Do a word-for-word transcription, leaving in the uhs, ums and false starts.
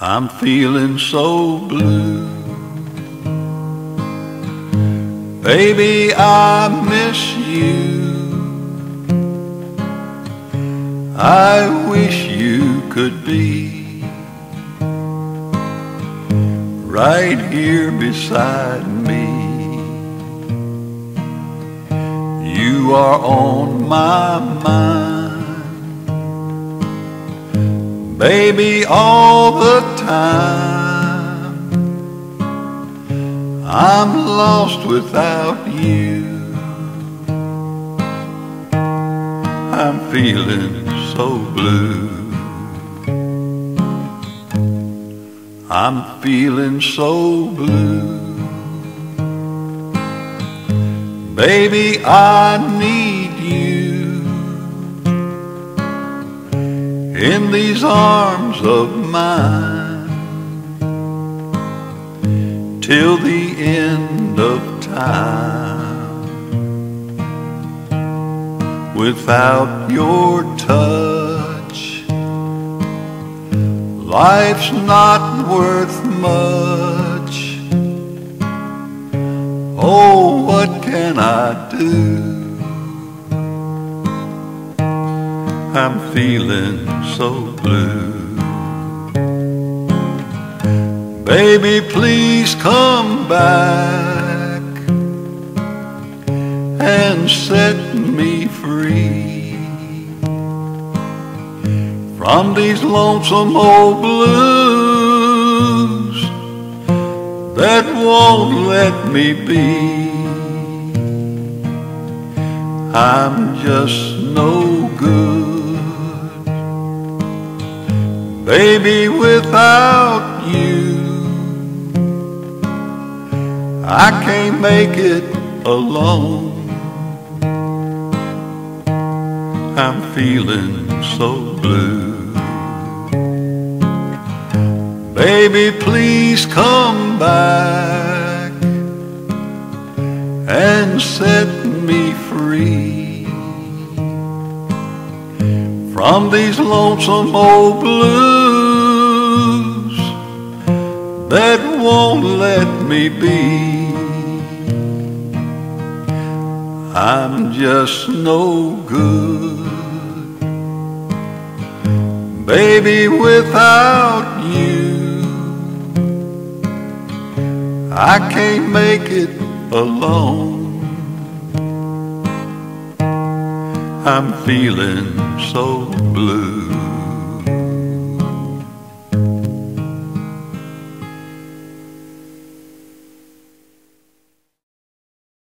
I'm feeling so blue. Baby, I miss you. I wish you could be right here beside me. You are on my mind, baby, all the time. I'm lost without you. I'm feeling so blue. I'm feeling so blue. Baby, I need you in these arms of mine till the end of time. Without your touch, life's not worth much. Oh, what can I do? I'm feeling so blue. Baby, please come back and set me free from these lonesome old blues that won't let me be. I'm just no good, baby, without you. I can't make it alone. I'm feeling so blue. Baby, please come back and set me free from these lonesome old blues that won't let me be. I'm just no good, baby, without you. I can't make it alone. I'm feeling so blue.